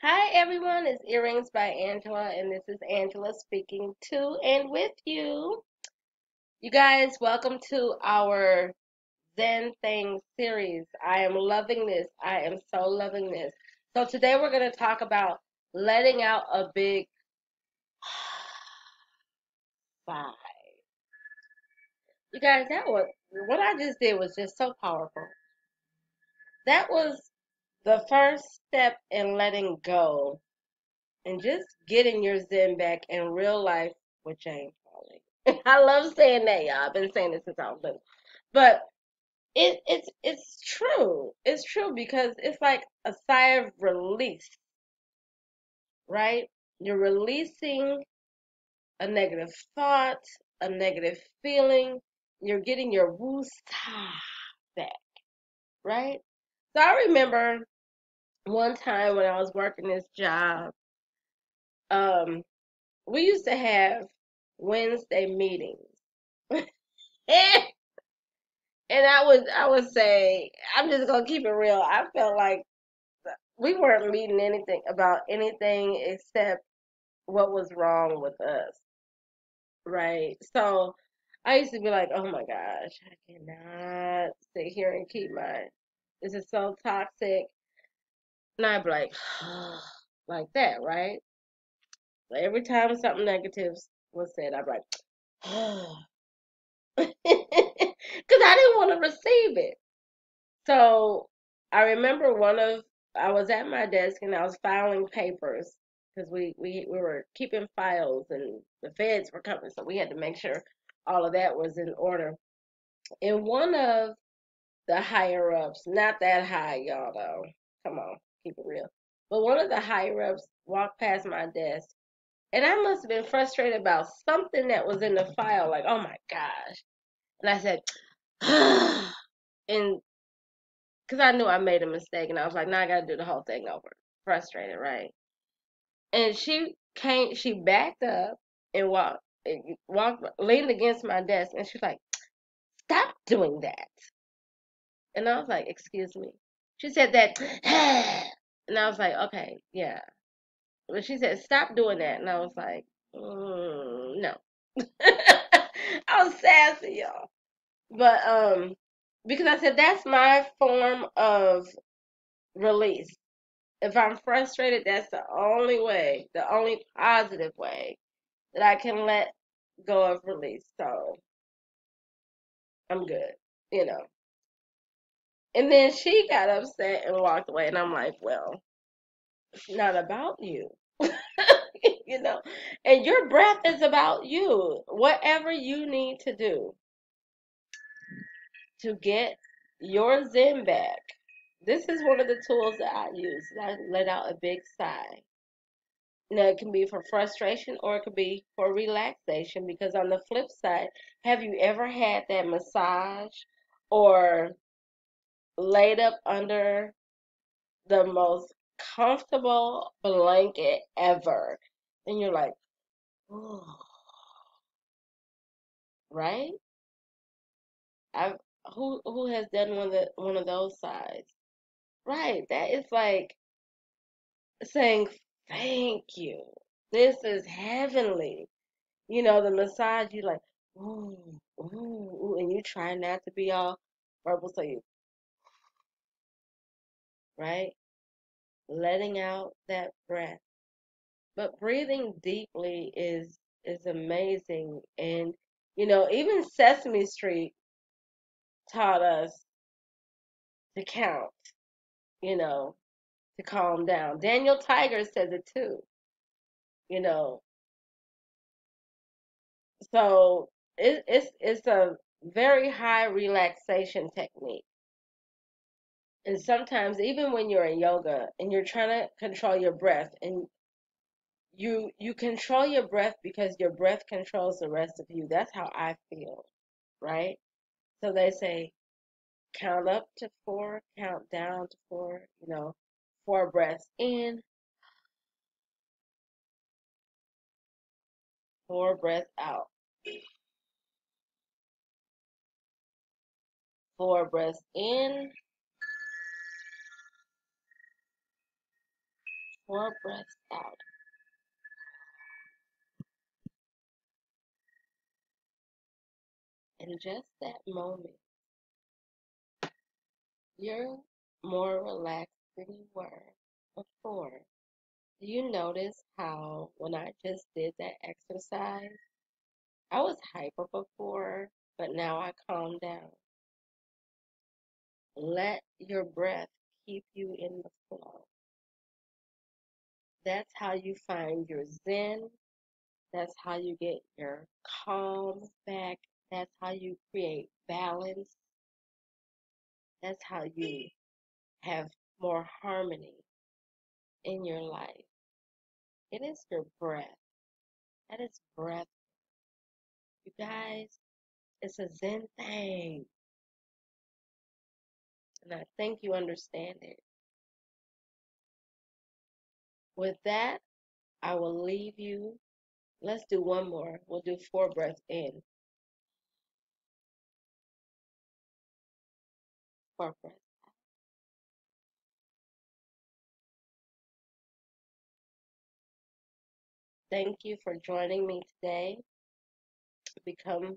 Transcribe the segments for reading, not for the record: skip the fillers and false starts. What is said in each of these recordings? Hi everyone, it's Earrings by Angela, and this is Angela speaking to and with you. You guys, welcome to our Zen Things series. I am loving this. I am so loving this. So today we're going to talk about letting out a big sigh. You guys, that was, what I just did was just so powerful. That was the first step in letting go and just getting your zen back in real life with James Holly. I love saying that, y'all. I've been saying this since I was little. But it's true. It's true because it's like a sigh of release, right? You're releasing a negative thought, a negative feeling. You're getting your woo-sah back, right? So I remember one time when I was working this job, we used to have Wednesday meetings, and I would say, I'm just gonna keep it real. I felt like we weren't meeting anything about anything except what was wrong with us, right? So I used to be like, oh my gosh, I cannot sit here and keep mine. This is so toxic. And I'd be like, oh, like that, right? But every time something negative was said, I'd be like, oh. Because I didn't want to receive it. So I remember I was at my desk and I was filing papers because we were keeping files and the feds were coming. So we had to make sure all of that was in order. And one of the higher-ups, not that high, y'all, though. Come on, keep it real. But one of the higher-ups walked past my desk, and I must have been frustrated about something that was in the file, like, oh, my gosh. And I said, ah. And because I knew I made a mistake, and I was like, now I got to do the whole thing over. Frustrated, right? And she backed up and leaned against my desk, and she's like, stop doing that. And I was like, excuse me. She said that, and I was like, okay, yeah. But she said, stop doing that. And I was like, no. I was sassy, y'all. But because I said, that's my form of release. If I'm frustrated, that's the only way, the only positive way that I can let go of release. So I'm good, you know. And then she got upset and walked away. And I'm like, well, it's not about you. You know, and your breath is about you. Whatever you need to do to get your zen back. This is one of the tools that I use. I let out a big sigh. Now, it can be for frustration or it could be for relaxation. Because on the flip side, have you ever had that massage or laid up under the most comfortable blanket ever, and you're like, ooh. Right? Who has done one of those sighs? Right, that is like saying thank you. This is heavenly. You know, the massage, you like, ooh, ooh, ooh, and you try not to be all verbal, so you. Right? Letting out that breath. But breathing deeply is amazing. And, you know, even Sesame Street taught us to count, you know, to calm down. Daniel Tiger says it too, you know. So it's a very high relaxation technique. And sometimes, even when you're in yoga and you're trying to control your breath, and you control your breath because your breath controls the rest of you. That's how I feel, right? So they say, count up to 4, count down to 4, you know, 4 breaths in, 4 breaths out, 4 breaths in, 4 breaths out. In just that moment, you're more relaxed than you were before. Do you notice how when I just did that exercise, I was hyper before, but now I calm down. Let your breath keep you in the flow. That's how you find your zen. That's how you get your calm back. That's how you create balance. That's how you have more harmony in your life. It is your breath. That is breath. You guys, it's a Zen thing. And I think you understand it. With that, I will leave you. Let's do one more. We'll do 4 breaths in. 4 breaths out. Thank you for joining me today. Become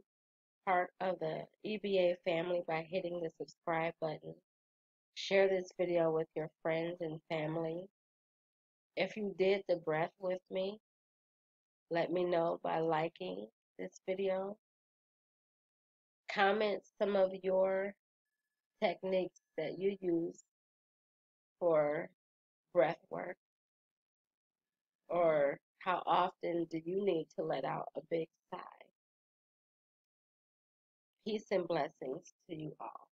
part of the EBA family by hitting the subscribe button. Share this video with your friends and family. If you did the breath with me, let me know by liking this video. Comment some of your techniques that you use for breath work, or how often do you need to let out a big sigh. Peace and blessings to you all.